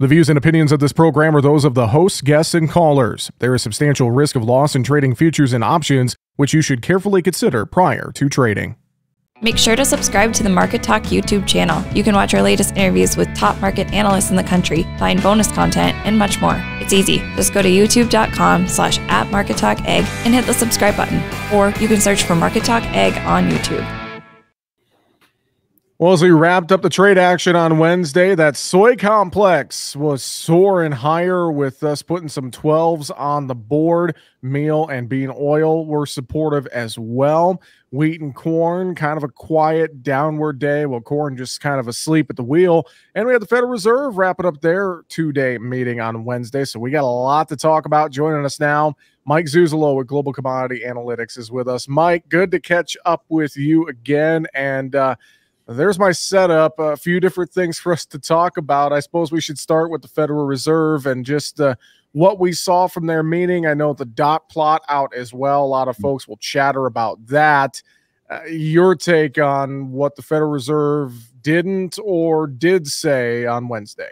The views and opinions of this program are those of the hosts, guests, and callers. There is substantial risk of loss in trading futures and options, which you should carefully consider prior to trading. Make sure to subscribe to the Market Talk YouTube channel. You can watch our latest interviews with top market analysts in the country, find bonus content, and much more. It's easy. Just go to youtube.com/@markettalkegg and hit the subscribe button, or you can search for Market Talk Egg on YouTube. Well, as we wrapped up the trade action on Wednesday, that soy complex was soaring higher with us putting some 12s on the board. Meal and bean oil were supportive as well. Wheat and corn, kind of a quiet downward day. Well, corn just kind of asleep at the wheel. And we had the Federal Reserve wrapping up their two-day meeting on Wednesday, so we got a lot to talk about. Joining us now, Mike Zuzolo with Global Commodity Analytics is with us. Mike, good to catch up with you again, and there's my setup, a few different things for us to talk about. I suppose we should start with the Federal Reserve and just what we saw from their meeting. I know the dot plot out as well. A lot of folks will chatter about that. Your take on what the Federal Reserve didn't or did say on Wednesday?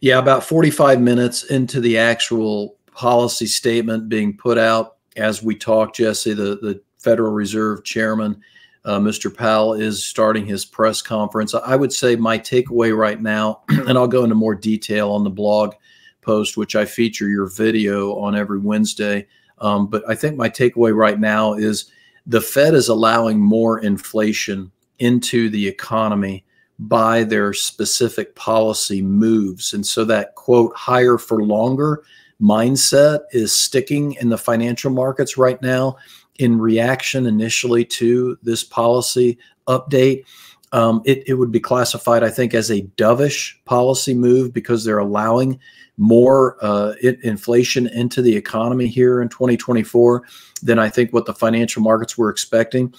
Yeah, about 45 minutes into the actual policy statement being put out, as we talk, Jesse, the Federal Reserve chairman, Mr. Powell, is starting his press conference. I would say my takeaway right now, and I'll go into more detail on the blog post, which I feature your video on every Wednesday. But I think my takeaway right now is the Fed is allowing more inflation into the economy by their specific policy moves. And so that, quote, higher for longer mindset is sticking in the financial markets right now, in reaction initially to this policy update. It would be classified, I think, as a dovish policy move because they're allowing more inflation into the economy here in 2024 than I think what the financial markets were expecting.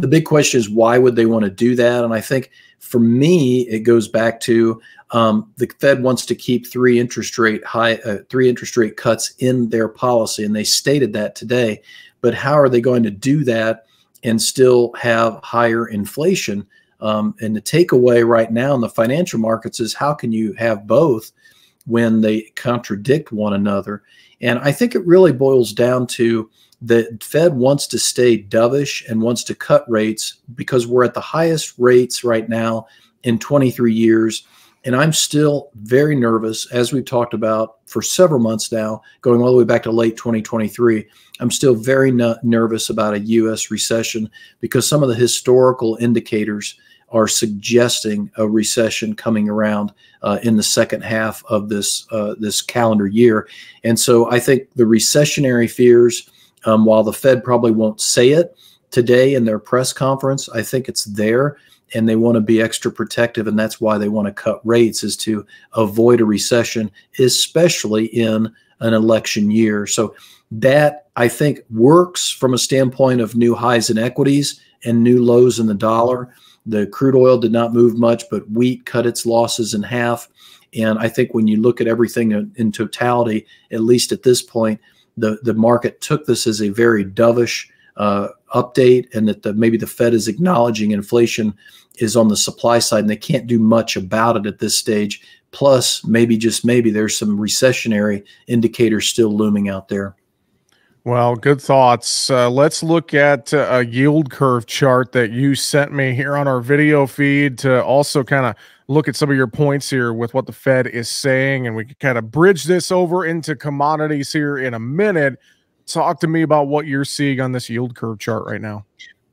The big question is, why would they want to do that? And I think for me, it goes back to the Fed wants to keep three interest rate cuts in their policy, and they stated that today. But how are they going to do that and still have higher inflation? And the takeaway right now in the financial markets is, how can you have both when they contradict one another? And I think it really boils down to the Fed wants to stay dovish and wants to cut rates because we're at the highest rates right now in 23 years. And I'm still very nervous, as we've talked about for several months now, going all the way back to late 2023. I'm still very nervous about a U.S. recession because some of the historical indicators are suggesting a recession coming around in the second half of this calendar year. And so I think the recessionary fears, while the Fed probably won't say it today in their press conference, I think it's there. And they want to be extra protective, and that's why they want to cut rates, is to avoid a recession, especially in an election year. So that, I think, works from a standpoint of new highs in equities and new lows in the dollar. The crude oil did not move much, but wheat cut its losses in half. And I think when you look at everything in totality, at least at this point, the market took this as a very dovish update, and that maybe the Fed is acknowledging inflation is on the supply side and they can't do much about it at this stage. Plus, maybe, just maybe, there's some recessionary indicators still looming out there. Well, good thoughts. Let's look at a yield curve chart that you sent me here on our video feed to also kind of look at some of your points here with what the Fed is saying, and we can kind of bridge this over into commodities here in a minute. Talk to me about what you're seeing on this yield curve chart right now.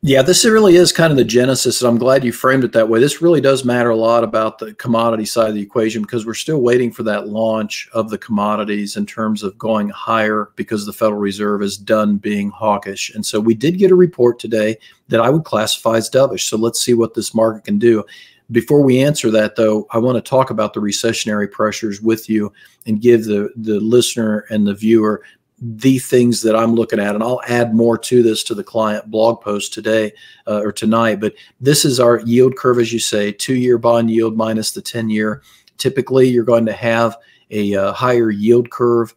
Yeah, this really is kind of the genesis, and I'm glad you framed it that way. This really does matter a lot about the commodity side of the equation because we're still waiting for that launch of the commodities in terms of going higher because the Federal Reserve is done being hawkish. And so we did get a report today that I would classify as dovish. So let's see what this market can do. Before we answer that, though, I want to talk about the recessionary pressures with you and give the listener and the viewer the things that I'm looking at, and I'll add more to this to the client blog post today or tonight. But this is our yield curve, as you say, two-year bond yield minus the 10-year. Typically, you're going to have a higher yield curve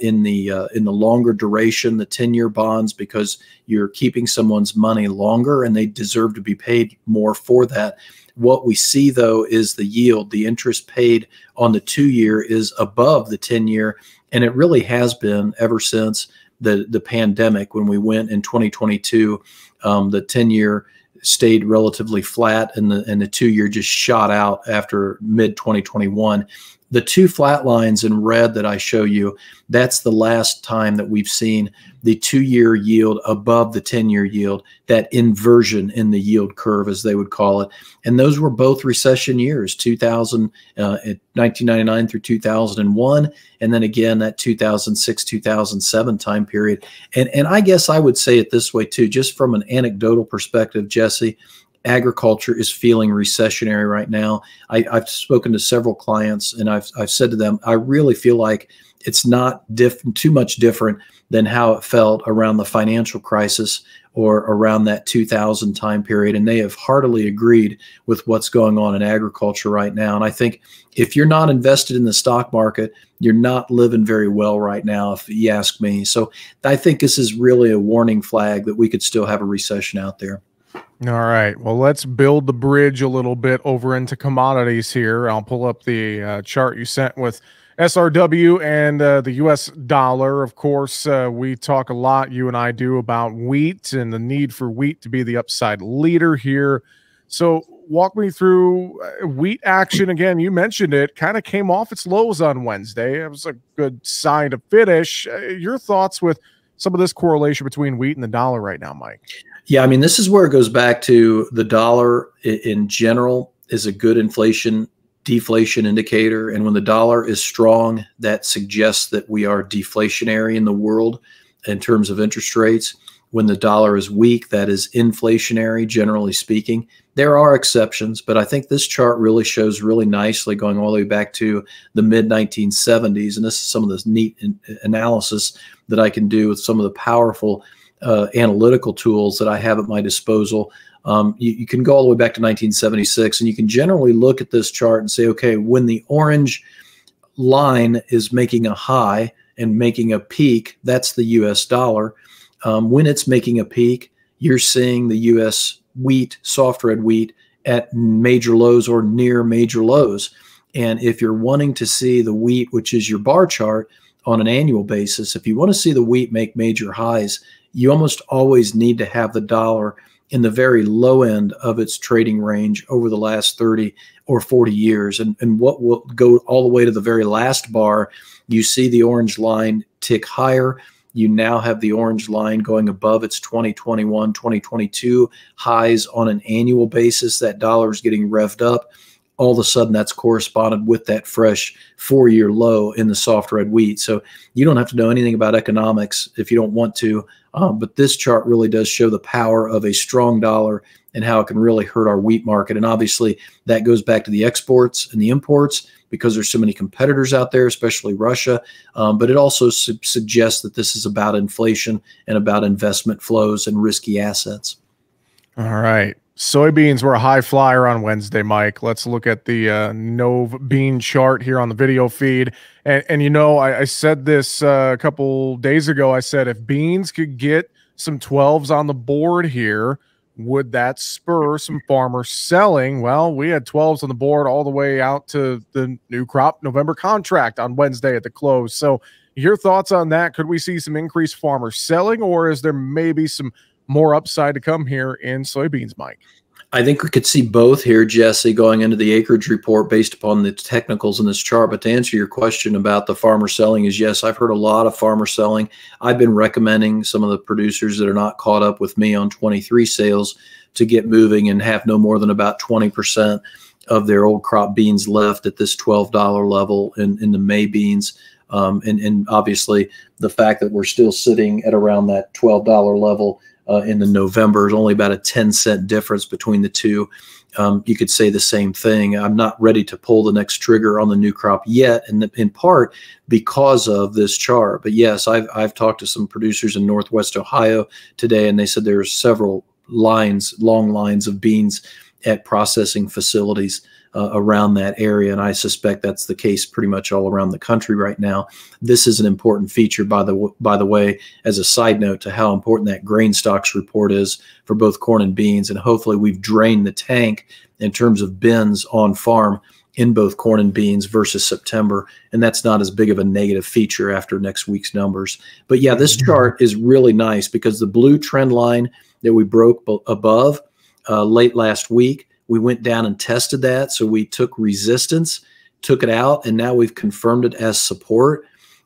in the longer duration, the 10-year bonds, because you're keeping someone's money longer and they deserve to be paid more for that. What we see, though, is the yield. The interest paid on the 2-year is above the 10-year, and it really has been ever since the pandemic when we went in 2022. The 10-year stayed relatively flat, and the 2-year just shot out after mid-2021. The two flat lines in red that I show you, that's the last time that we've seen the 2-year yield above the 10-year yield, that inversion in the yield curve, as they would call it. And those were both recession years, 1999 through 2001, and then again that 2006, 2007 time period. And I guess I would say it this way too, just from an anecdotal perspective, Jesse, agriculture is feeling recessionary right now. I've spoken to several clients, and I've said to them, I really feel like it's not too much different than how it felt around the financial crisis or around that 2000 time period. And they have heartily agreed with what's going on in agriculture right now. And I think if you're not invested in the stock market, you're not living very well right now, if you ask me. So I think this is really a warning flag that we could still have a recession out there. All right. Well, let's build the bridge a little bit over into commodities here. I'll pull up the chart you sent with SRW and the U.S. dollar. Of course, we talk a lot, you and I do, about wheat and the need for wheat to be the upside leader here. So walk me through wheat action. Again, you mentioned it kind of came off its lows on Wednesday. It was a good sign to finish. Your thoughts with some of this correlation between wheat and the dollar right now, Mike? Yeah, I mean, this is where it goes back to the dollar in general is a good inflation deflation indicator. And when the dollar is strong, that suggests that we are deflationary in the world in terms of interest rates. When the dollar is weak, that is inflationary, generally speaking. There are exceptions, but I think this chart really shows really nicely going all the way back to the mid-1970s. And this is some of this neat analysis that I can do with some of the powerful analytical tools that I have at my disposal. You can go all the way back to 1976, and you can generally look at this chart and say, okay, when the orange line is making a high and making a peak, that's the U.S. dollar. When it's making a peak, you're seeing the U.S. wheat, soft red wheat, at major lows or near major lows. And if you're wanting to see the wheat, which is your bar chart on an annual basis, if you want to see the wheat make major highs, you almost always need to have the dollar in the very low end of its trading range over the last 30 or 40 years. And what will go all the way to the very last bar, you see the orange line tick higher. You now have the orange line going above its 2021, 2022 highs on an annual basis. That dollar is getting revved up. All of a sudden, that's corresponded with that fresh 4-year low in the soft red wheat. So you don't have to know anything about economics if you don't want to. But this chart really does show the power of a strong dollar and how it can really hurt our wheat market. And obviously, that goes back to the exports and the imports because there's so many competitors out there, especially Russia. But it also suggests that this is about inflation and about investment flows and risky assets. All right. Soybeans were a high flyer on Wednesday, Mike. Let's look at the Nov bean chart here on the video feed. And you know, I said this a couple days ago. I said if beans could get some 12s on the board here, would that spur some farmer selling? Well, we had 12s on the board all the way out to the new crop November contract on Wednesday at the close. So your thoughts on that? Could we see some increased farmer selling, or is there maybe some more upside to come here in soybeans, Mike? I think we could see both here, Jesse, going into the acreage report based upon the technicals in this chart. But to answer your question about the farmer selling is yes, I've heard a lot of farmer selling. I've been recommending some of the producers that are not caught up with me on 23 sales to get moving and have no more than about 20% of their old crop beans left at this $12 level in the May beans. And obviously the fact that we're still sitting at around that $12 level in the November, is only about a 10-cent difference between the two. You could say the same thing. I'm not ready to pull the next trigger on the new crop yet, and in part because of this chart. But yes, I've talked to some producers in Northwest Ohio today, and they said there are several lines, long lines of beans at processing facilities around that area. And I suspect that's the case pretty much all around the country right now. This is an important feature, by the way, as a side note to how important that grain stocks report is for both corn and beans. And hopefully we've drained the tank in terms of bins on farm in both corn and beans versus September. And that's not as big of a negative feature after next week's numbers. But yeah, this chart is really nice because the blue trend line that we broke above late last week, we went down and tested that. So we took resistance, took it out, and now we've confirmed it as support.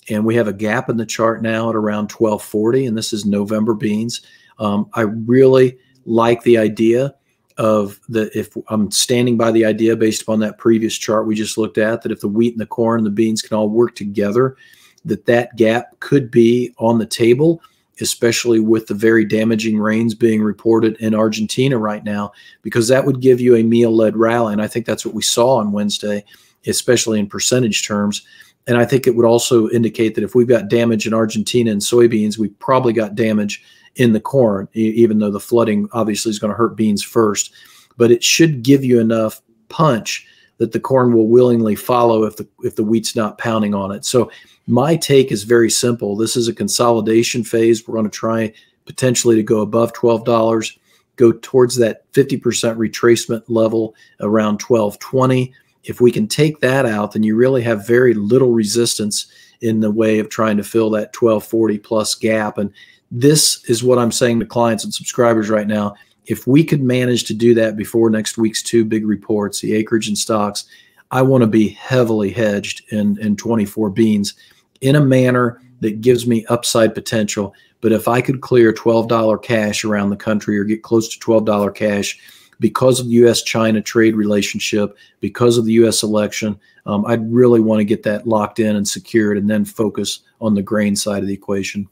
And we have a gap in the chart now at around 1240. And this is November beans. I really like the idea of the, if I'm standing by the idea based upon that previous chart we just looked at, that if the wheat and the corn and the beans can all work together, that gap could be on the table, especially with the very damaging rains being reported in Argentina right now, because that would give you a meal-led rally. And I think that's what we saw on Wednesday, especially in percentage terms. And I think it would also indicate that if we've got damage in Argentina and soybeans, we've probably got damage in the corn, even though the flooding obviously is going to hurt beans first. But it should give you enough punch that the corn will willingly follow if the wheat's not pounding on it. So my take is very simple. This is a consolidation phase. We're going to try potentially to go above $12, go towards that 50% retracement level around 1220. If we can take that out, then you really have very little resistance in the way of trying to fill that 1240 plus gap. And this is what I'm saying to clients and subscribers right now. If we could manage to do that before next week's two big reports, the acreage and stocks, I want to be heavily hedged in 24 beans in a manner that gives me upside potential. But if I could clear $12 cash around the country or get close to $12 cash because of the U.S.-China trade relationship, because of the U.S. election, I'd really want to get that locked in and secured and then focus on the grain side of the equation.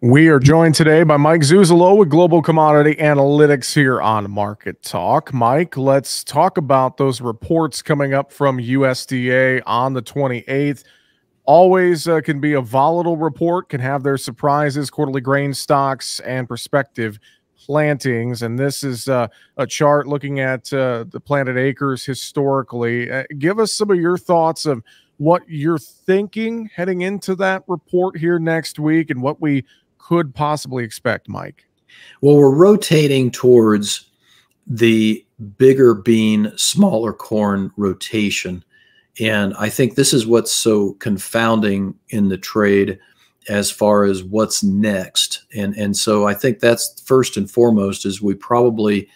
We are joined today by Mike Zuzolo with Global Commodity Analytics here on Market Talk. Mike, let's talk about those reports coming up from USDA on the 28th. Always can be a volatile report, can have their surprises, quarterly grain stocks and prospective plantings. And this is a chart looking at the planted acres historically. Give us some of your thoughts of what you're thinking heading into that report here next week and what we could possibly expect, Mike? Well, we're rotating towards the bigger bean, smaller corn rotation. And I think this is what's so confounding in the trade as far as what's next. And so I think that's first and foremost is we probably,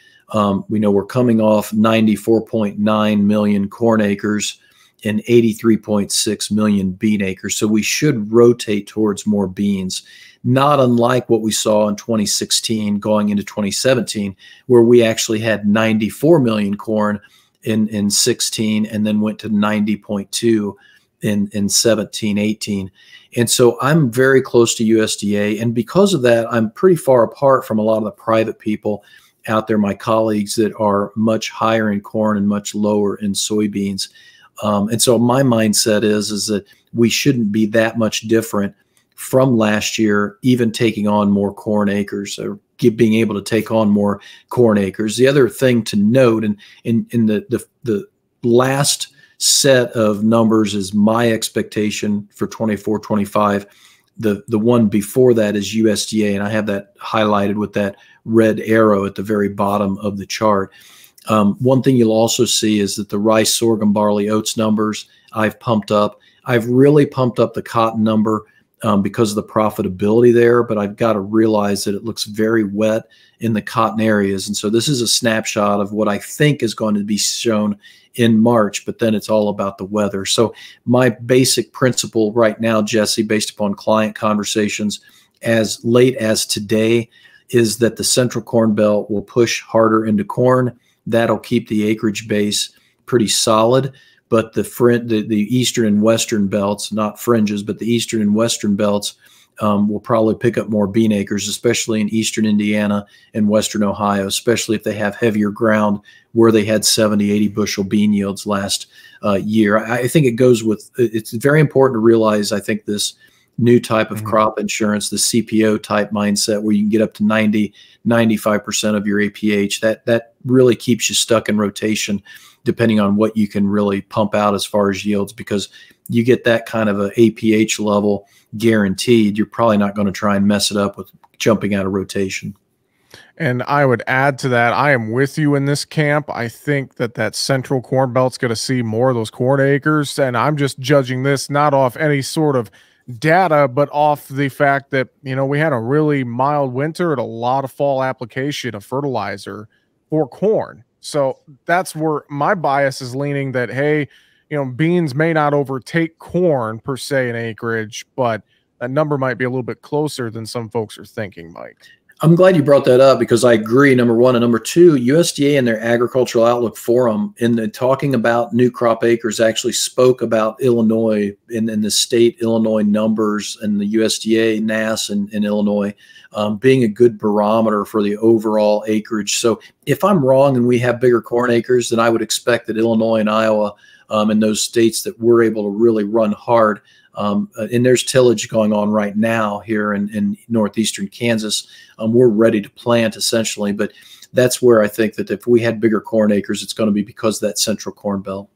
we know we're coming off 94.9 million corn acres and 83.6 million bean acres. So we should rotate towards more beans, not unlike what we saw in 2016 going into 2017, where we actually had 94 million corn in 16 and then went to 90.2 in 17, 18. And so I'm very close to USDA. And because of that, I'm pretty far apart from a lot of the private people out there, my colleagues that are much higher in corn and much lower in soybeans. And so my mindset is that we shouldn't be that much different from last year, even taking on more corn acres or being able to take on more corn acres. The other thing to note, and in the last set of numbers is my expectation for 24, 25. The one before that is USDA, and I have that highlighted with that red arrow at the very bottom of the chart. One thing you'll also see is that the rice, sorghum, barley, oats numbers I've pumped up. I've really pumped up the cotton number because of the profitability there, but I've got to realize that it looks very wet in the cotton areas. And so this is a snapshot of what I think is going to be shown in March, but then it's all about the weather. So my basic principle right now, Jesse, based upon client conversations as late as today, is that the Central Corn Belt will push harder into corn. That'll keep the acreage base pretty solid, but the eastern and western belts, not fringes, but the eastern and western belts will probably pick up more bean acres, especially in eastern Indiana and western Ohio, especially if they have heavier ground where they had 70, 80 bushel bean yields last year. I think it goes with, it's very important to realize, I think this new type of crop insurance, the CPO type mindset where you can get up to 90, 95% of your APH, that really keeps you stuck in rotation, depending on what you can really pump out as far as yields, because you get that kind of an APH level guaranteed. You're probably not going to try and mess it up with jumping out of rotation. And I would add to that, I am with you in this camp. I think that that central corn belt's going to see more of those corn acres. And I'm just judging this not off any sort of data, but off the fact that, you know, we had a really mild winter and a lot of fall application of fertilizer for corn. So that's where my bias is leaning, that, hey, you know, beans may not overtake corn per se in acreage, but that number might be a little bit closer than some folks are thinking, Mike. I'm glad you brought that up because I agree, number one. And number two, USDA in their Agricultural Outlook Forum, in the talking about new crop acres, actually spoke about Illinois and the state Illinois numbers and the USDA, NASS in Illinois being a good barometer for the overall acreage. So if I'm wrong and we have bigger corn acres, then I would expect that Illinois and Iowa and those states that were able to really run hard, and there's tillage going on right now here in northeastern Kansas. We're ready to plant essentially, but that's where I think that if we had bigger corn acres, it's going to be because of that central corn belt.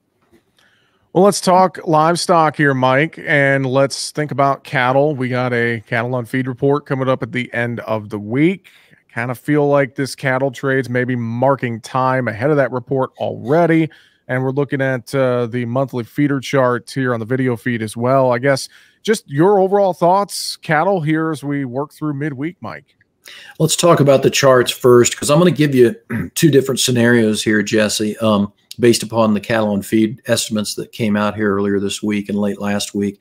Well, let's talk livestock here, Mike, and let's think about cattle. We got a cattle on feed report coming up at the end of the week. I kind of feel like this cattle trade's maybe marking time ahead of that report already. And we're looking at the monthly feeder chart here on the video feed as well. I guess just your overall thoughts, cattle here as we work through midweek, Mike. Let's talk about the charts first, because I'm going to give you two different scenarios here, Jesse, based upon the cattle and feed estimates that came out here earlier this week and late last week.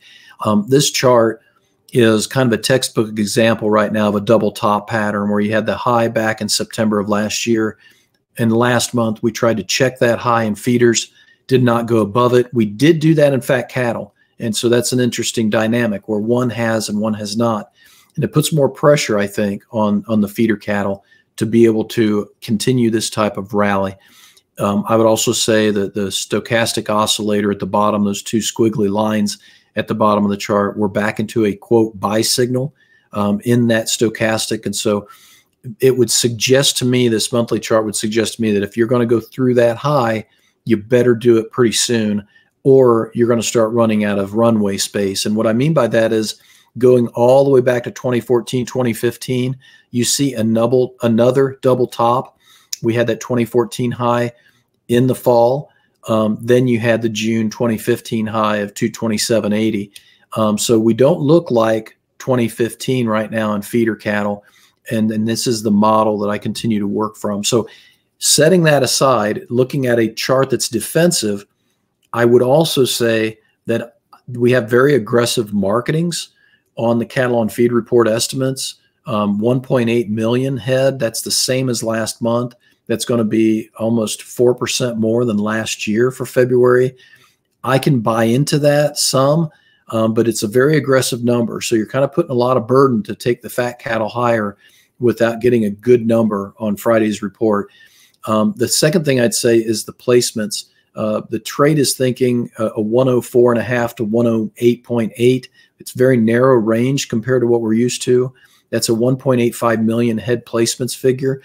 This chart is kind of a textbook example right now of a double top pattern where you had the high back in September of last year. And last month, we tried to check that high in feeders, did not go above it. We did do that in fat cattle. And so that's an interesting dynamic where one has and one has not. And it puts more pressure, I think, on the feeder cattle to be able to continue this type of rally. I would also say that the stochastic oscillator at the bottom, those two squiggly lines at the bottom of the chart, we're back into a, quote, buy signal in that stochastic. And so it would suggest to me, this monthly chart would suggest to me that if you're going to go through that high, you better do it pretty soon, or you're going to start running out of runway space. And what I mean by that is going all the way back to 2014, 2015, you see another double top. We had that 2014 high in the fall. Then you had the June 2015 high of 227.80. So we don't look like 2015 right now in feeder cattle. And this is the model that I continue to work from. So setting that aside, looking at a chart that's defensive, I would also say that we have very aggressive marketings on the cattle on feed report estimates. 1.8 million head, that's the same as last month. That's going to be almost 4% more than last year for February. I can buy into that some, but it's a very aggressive number. So you're kind of putting a lot of burden to take the fat cattle higher without getting a good number on Friday's report. The second thing I'd say is the placements. The trade is thinking a 104.5 to 108.8. It's very narrow range compared to what we're used to. That's a 1.85 million head placements figure.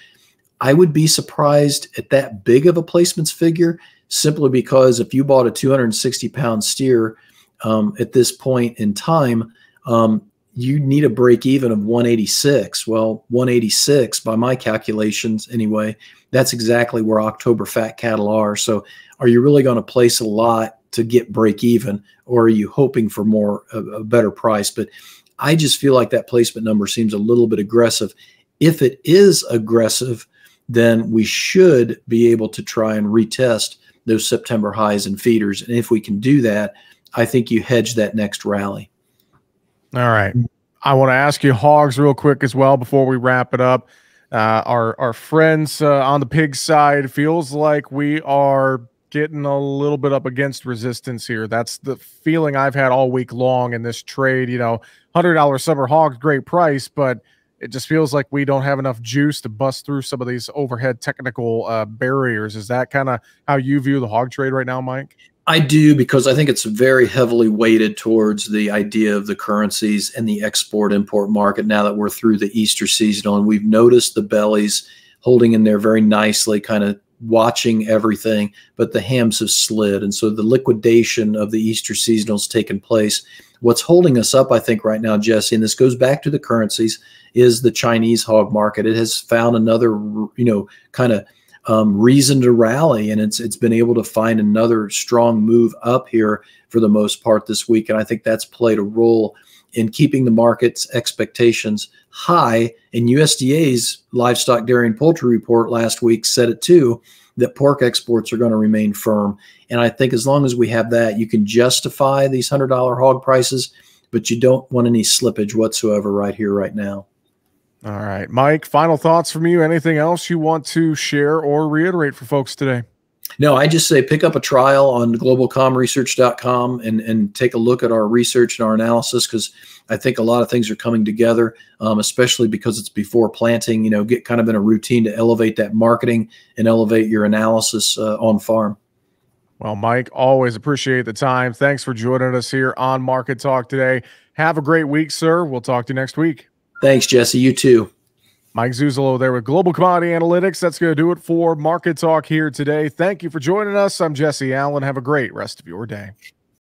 I would be surprised at that big of a placements figure simply because if you bought a 260-pound steer, at this point in time, you need a break even of 186. Well, 186 by my calculations anyway, that's exactly where October fat cattle are. So are you really going to place a lot to get break even, or are you hoping for more, a better price? But I just feel like that placement number seems a little bit aggressive. If it is aggressive, then we should be able to try and retest those September highs in feeders. And if we can do that, I think you hedge that next rally. All right. I want to ask you hogs real quick as well before we wrap it up. Our friends on the pig side, feels like we are getting a little bit up against resistance here. That's the feeling I've had all week long in this trade. You know, $100 summer hogs, great price, but it just feels like we don't have enough juice to bust through some of these overhead technical barriers. Is that kind of how you view the hog trade right now, Mike? I do, because I think it's very heavily weighted towards the idea of the currencies and the export-import market now that we're through the Easter season. And we've noticed the bellies holding in there very nicely, kind of watching everything, but the hams have slid. And so the liquidation of the Easter seasonals taken place. What's holding us up, I think, right now, Jesse, and this goes back to the currencies, is the Chinese hog market. It has found another, kind of reason to rally, and it's been able to find another strong move up here for the most part this week. And I think that's played a role in keeping the market's expectations high. And USDA's livestock, dairy, and poultry report last week said it too, that pork exports are going to remain firm. And I think as long as we have that, you can justify these $100 hog prices, but you don't want any slippage whatsoever right here, right now. All right, Mike, final thoughts from you. Anything else you want to share or reiterate for folks today? No, I just say pick up a trial on globalcomresearch.com and take a look at our research and our analysis, because I think a lot of things are coming together, especially because it's before planting. Get kind of in a routine to elevate that marketing and elevate your analysis on farm. Well, Mike, always appreciate the time. Thanks for joining us here on Market Talk today. Have a great week, sir. We'll talk to you next week. Thanks, Jesse. You too. Mike Zuzolo there with Global Commodity Analytics. That's going to do it for Market Talk here today. Thank you for joining us. I'm Jesse Allen. Have a great rest of your day.